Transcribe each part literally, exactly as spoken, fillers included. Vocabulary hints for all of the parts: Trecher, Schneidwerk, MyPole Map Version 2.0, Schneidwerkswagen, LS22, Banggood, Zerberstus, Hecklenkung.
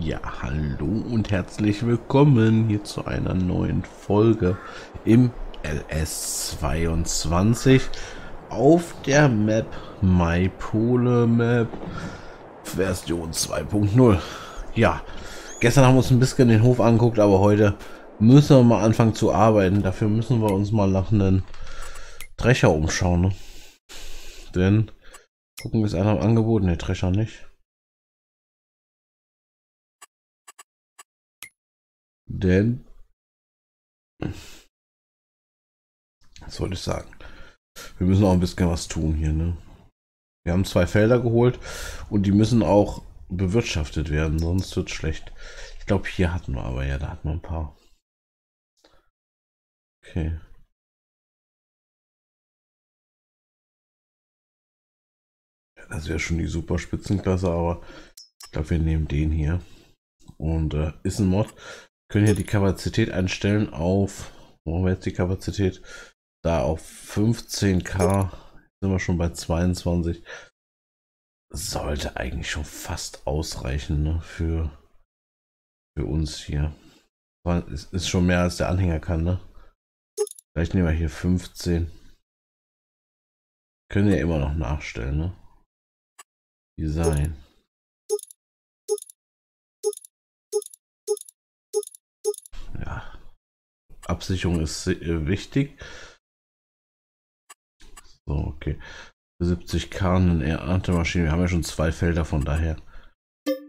Ja, hallo und herzlich willkommen hier zu einer neuen Folge im L S zweiundzwanzig auf der Map MyPole Map Version zwei punkt null. Ja, gestern haben wir uns ein bisschen den Hof angeguckt, aber heute müssen wir mal anfangen zu arbeiten. Dafür müssen wir uns mal nach einem Trecher umschauen, ne? Denn gucken wir es an am Angebot, ne, Trecher nicht. Denn was soll ich sagen? Wir müssen auch ein bisschen was tun hier, ne? Wir haben zwei Felder geholt und die müssen auch bewirtschaftet werden, sonst wird es schlecht. Ich glaube, hier hatten wir aber ja, da hatten wir ein paar. Okay. Ja, das wäre schon die super Spitzenklasse, aber ich glaube, wir nehmen den hier. Und äh, ist ein Mod. Können hier die Kapazität einstellen auf, wo haben wir jetzt die Kapazität? Da auf fünfzehntausend, sind wir schon bei zweiundzwanzig. Sollte eigentlich schon fast ausreichen, ne, für, für uns hier. Es ist schon mehr als der Anhänger kann, ne? Vielleicht nehmen wir hier fünfzehn. Können ja immer noch nachstellen, ne? Design. Ja, Absicherung ist wichtig. So, okay. siebzig K in Erntemaschine. Wir haben ja schon zwei Felder, von daher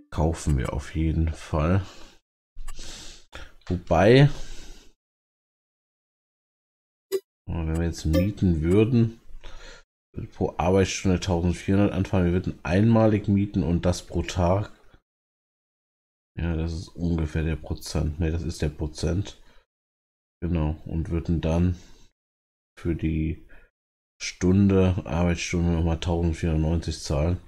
kaufen wir auf jeden Fall. Wobei, wenn wir jetzt mieten würden, pro Arbeitsstunde eintausendvierhundert anfangen. Wir würden einmalig mieten und das pro Tag. Ja, das ist ungefähr der Prozent. Ne, das ist der Prozent. Genau. Und würden dann für die Stunde, Arbeitsstunde nochmal eintausendvierhundertneunzig zahlen.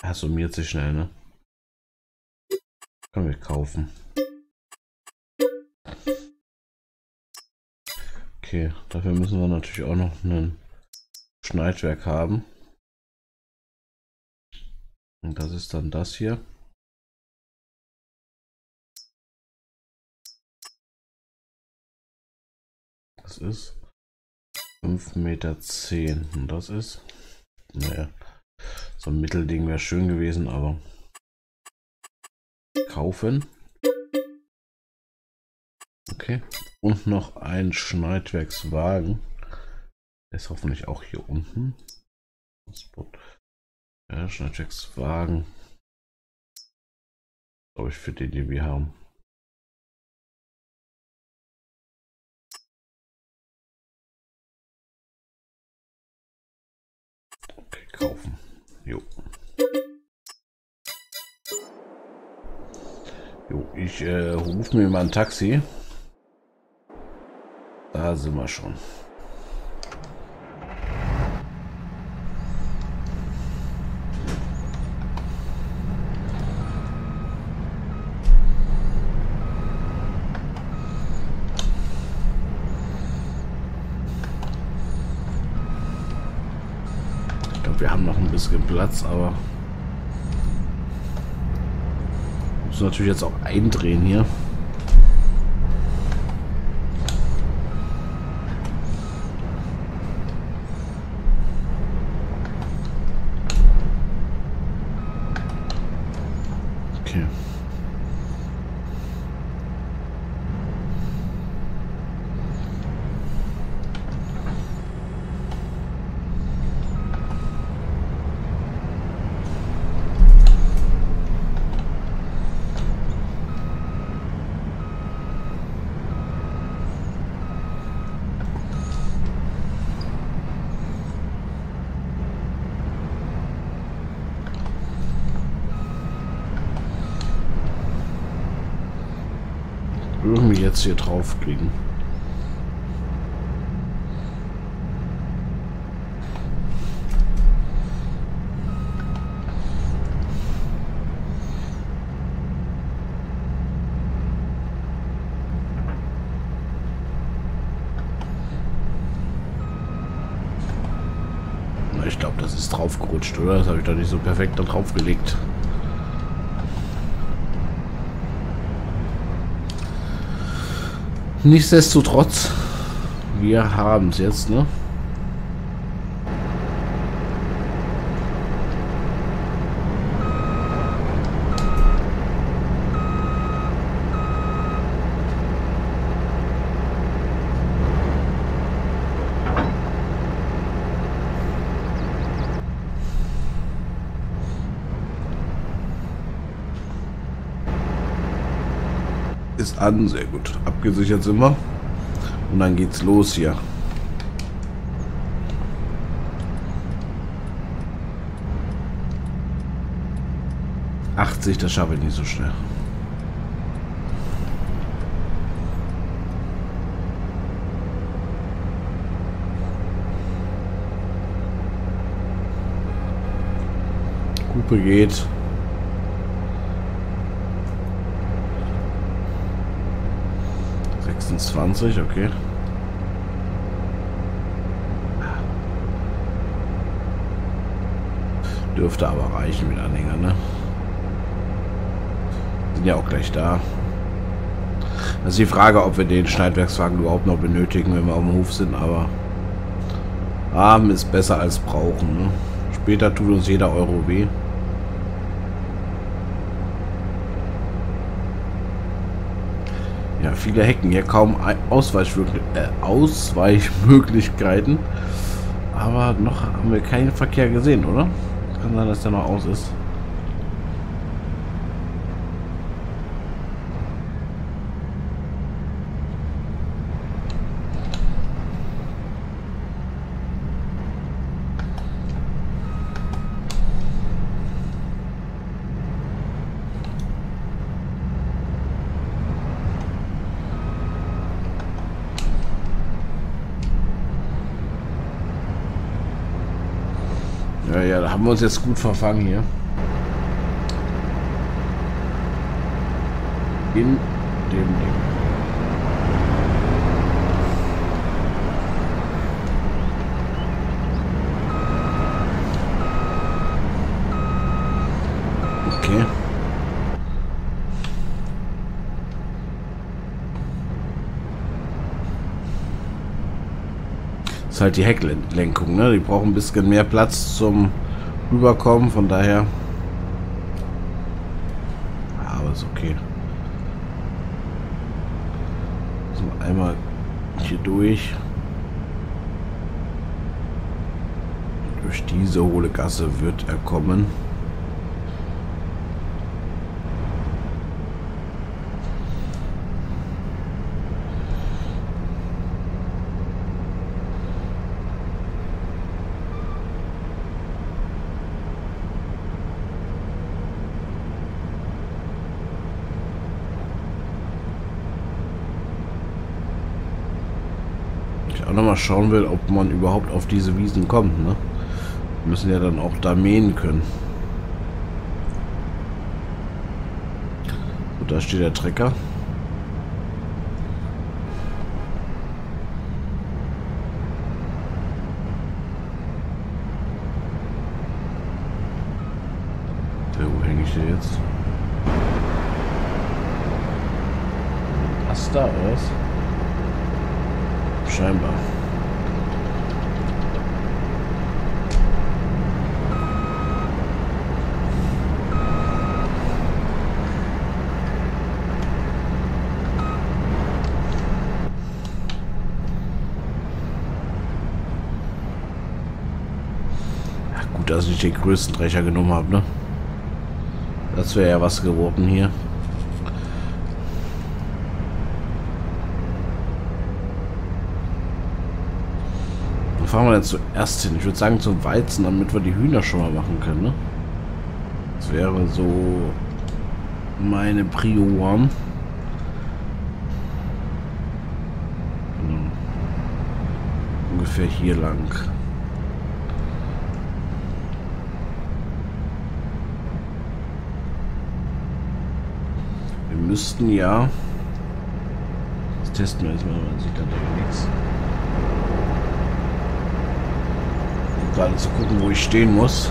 Das summiert sich schnell, ne? Können wir kaufen. Okay, dafür müssen wir natürlich auch noch einen Schneidwerk haben. Und das ist dann das hier. Das ist fünf Komma zehn Meter. Und das ist, naja, so ein Mittelding wäre schön gewesen, aber kaufen. Okay. Und noch ein Schneidwerkswagen. Der ist hoffentlich auch hier unten. Ja, Schneidwerkswagen. Glaube ich, für den, den wir haben. Okay, kaufen. Jo. Jo, ich äh, rufe mir mal ein Taxi. Da sind wir schon. Wir haben noch ein bisschen Platz, aber müssen natürlich jetzt auch eindrehen hier. Okay. Irgendwie jetzt hier drauf kriegen. Ich glaube, das ist draufgerutscht, oder? Das habe ich doch nicht so perfekt da draufgelegt. Nichtsdestotrotz, wir haben es jetzt, ne? Ist an, sehr gut. Abgesichert sind wir. Und dann geht's los hier. achtzig, das schaffe ich nicht so schnell. Kuppe geht. sechsundzwanzig, okay. Dürfte aber reichen mit Anhänger, ne? Sind ja auch gleich da. Das ist die Frage, ob wir den Schneidwerkswagen überhaupt noch benötigen, wenn wir auf dem Hof sind, aber haben ist besser als brauchen, ne? Später tut uns jeder Euro weh. Ja, viele Hecken, hier kaum Ausweichmöglichkeiten, aber noch haben wir keinen Verkehr gesehen, oder? Kann sein, dass der noch aus ist. Ja, ja, da haben wir uns jetzt gut verfangen hier. In dem Ding. Halt die Hecklenkung, ne? Die brauchen ein bisschen mehr Platz zum Rüberkommen, von daher. Aber ist okay. So, einmal hier durch. Durch diese hohle Gasse wird er kommen. Nochmal schauen will, ob man überhaupt auf diese Wiesen kommt, ne? Wir müssen ja dann auch da mähen können. Und da steht der Trecker. Ja, wo hänge ich denn jetzt? Was da ist? Scheinbar. Ja, gut, dass ich den größten Trecher genommen habe, ne? Das wäre ja was geworden hier. Fahren wir denn zuerst hin? Ich würde sagen zum Weizen, damit wir die Hühner schon mal machen können, ne? Das wäre so meine Prio One. Ungefähr hier lang. Wir müssten ja... Das testen wir jetzt mal, man sieht dann nichts. gerade zu gucken, wo ich stehen muss.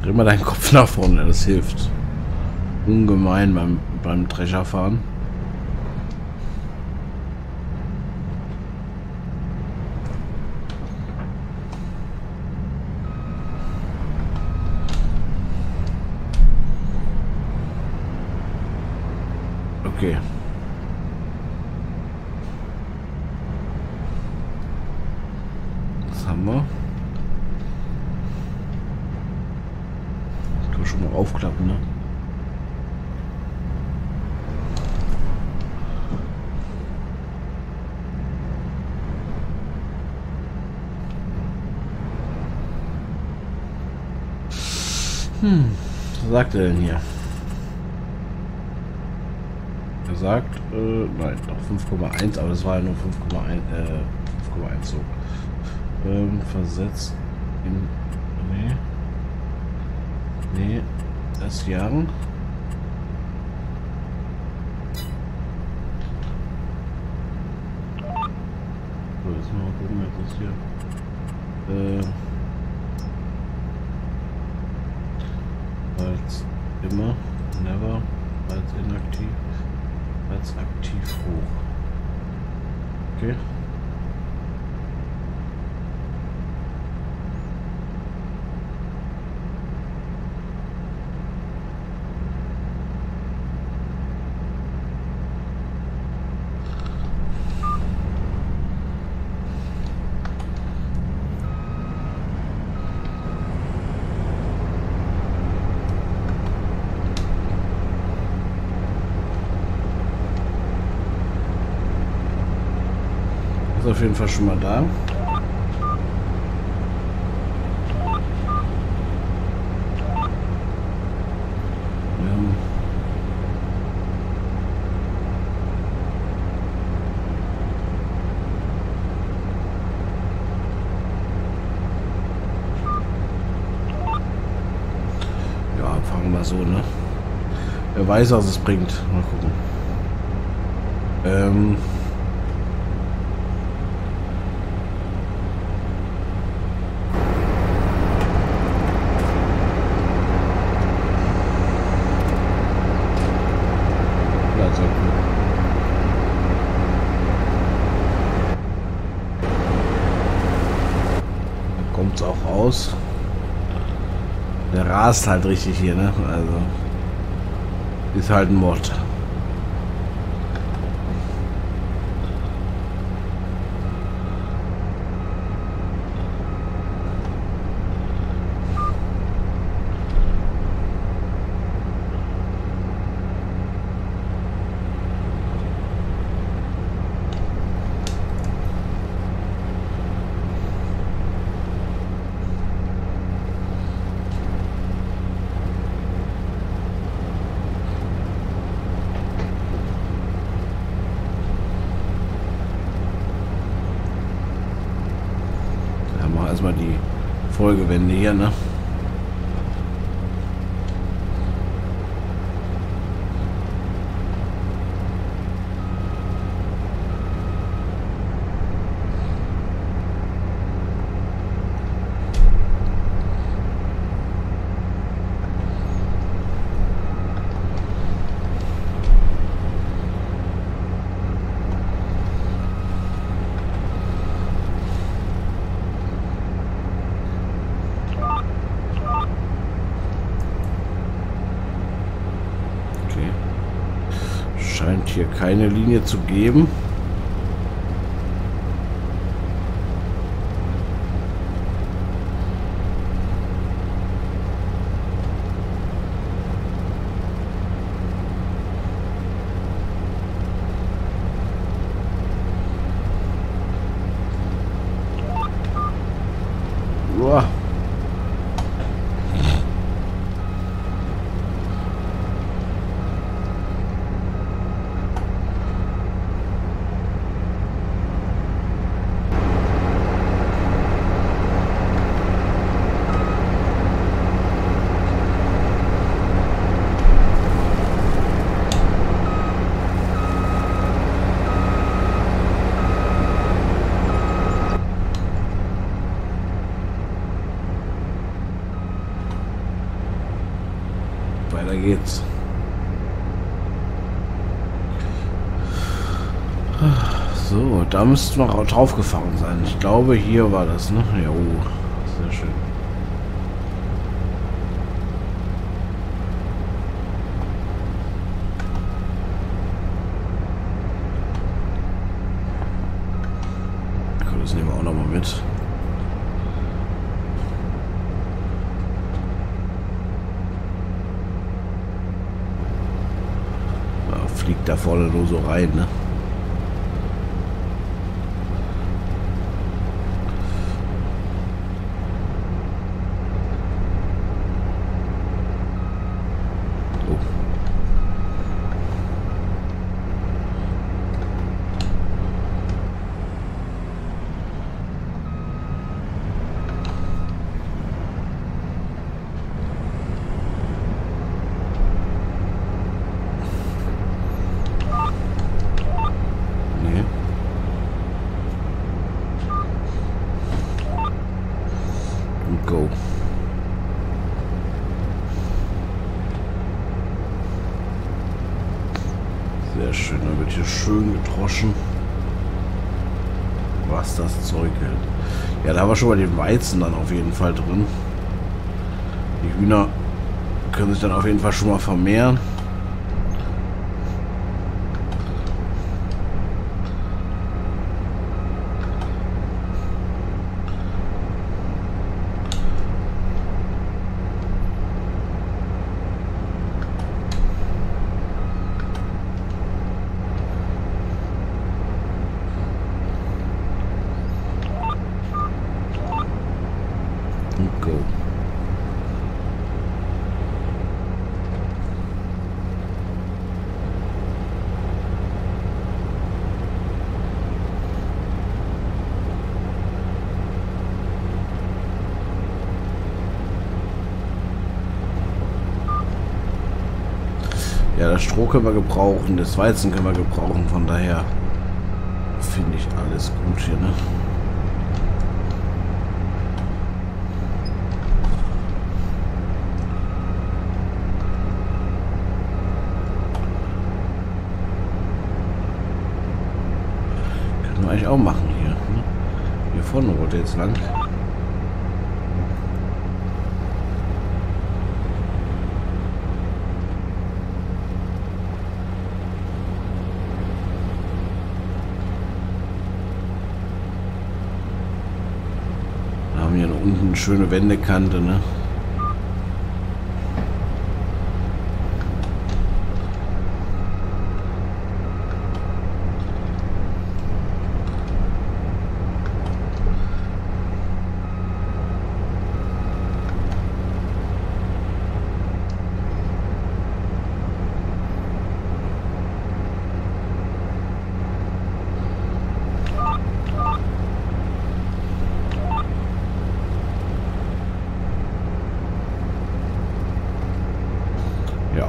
Dreh mal deinen Kopf nach vorne, das hilft ungemein beim, beim Trecher fahren. Okay. Das haben wir. Schon mal aufklappen, ne? Hm, was sagt er denn hier? Er sagt, äh, nein, noch fünf Komma eins, aber es war ja nur fünf Komma eins, äh, fünf Komma eins so. Ähm, versetzt in. Nee. Nee, das Jahren. So, jetzt mal gucken, ob das hier. Äh. Als immer, never, als inaktiv, als aktiv hoch. Okay. Auf jeden Fall schon mal da. Ja, fangen wir so, ne? Wer weiß, was es bringt. Mal gucken. Ähm. Kommt's auch raus. Der rast halt richtig hier, ne? Also ist halt ein Mord. Erstmal die Folgewände hier, ne? Scheint hier keine Linie zu geben. Weiter geht's. So, da müssten wir drauf gefahren sein. Ich glaube, hier war das, ne? Ja, oh, sehr schön. Gut, das nehmen wir auch nochmal mit. Ja, fliegt da vorne nur so rein, ne? Go. Sehr schön, da wird hier schön gedroschen. Was das Zeug hält. Ja, da haben wir schon mal den Weizen dann auf jeden Fall drin. Die Hühner können sich dann auf jeden Fall schon mal vermehren. Ja, das Stroh können wir gebrauchen, das Weizen können wir gebrauchen, von daher finde ich alles gut hier, ne? Können wir eigentlich auch machen hier, ne? Hier vorne wollte jetzt lang. Unten eine schöne Wendekante, ne?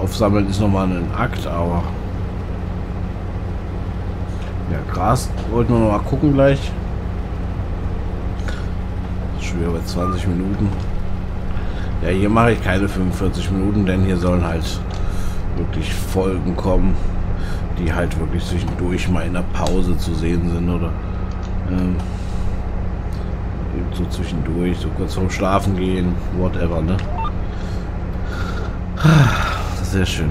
Aufsammeln ist nochmal ein Akt, aber ja, Gras wollten wir noch mal gucken gleich. Schon wieder bei zwanzig Minuten. Ja, hier mache ich keine fünfundvierzig Minuten, denn hier sollen halt wirklich Folgen kommen, die halt wirklich zwischendurch mal in der Pause zu sehen sind oder ähm, so zwischendurch, so kurz vorm Schlafen gehen, whatever, ne? Sehr schön.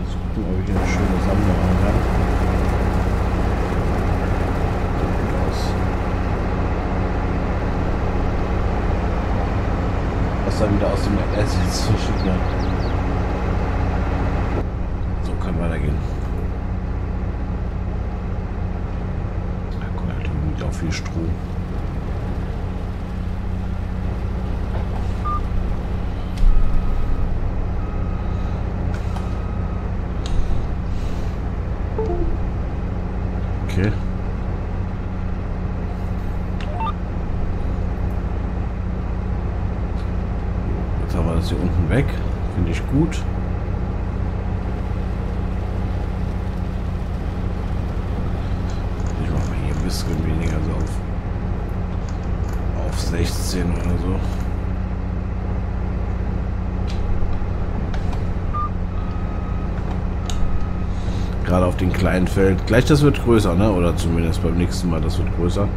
Jetzt gucken, ob ich hier eine schöne Sammlung machen kann. Sieht gut aus. Was dann wieder aus dem L S jetzt verschieden hat. So kann weitergehen. Da kommt halt irgendwie auch viel Strom. Okay. Jetzt haben wir das hier unten weg. Finde ich gut. Ich mache hier ein bisschen weniger so auf, auf sechzehn oder so. gerade auf den kleinen Feld. Gleich das wird größer, ne? Oder zumindest beim nächsten Mal, das wird größer.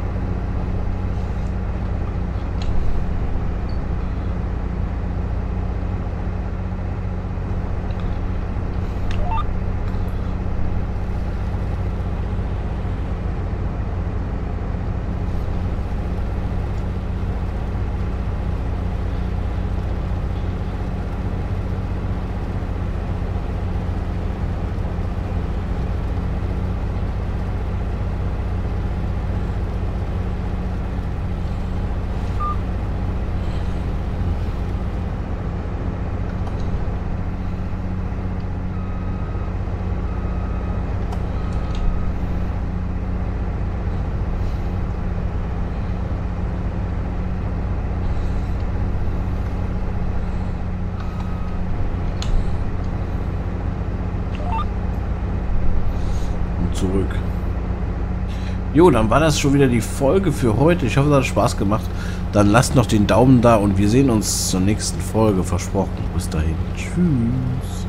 Zurück. Jo, dann war das schon wieder die Folge für heute. Ich hoffe, es hat Spaß gemacht. Dann lasst noch den Daumen da und wir sehen uns zur nächsten Folge. Versprochen. Bis dahin. Tschüss.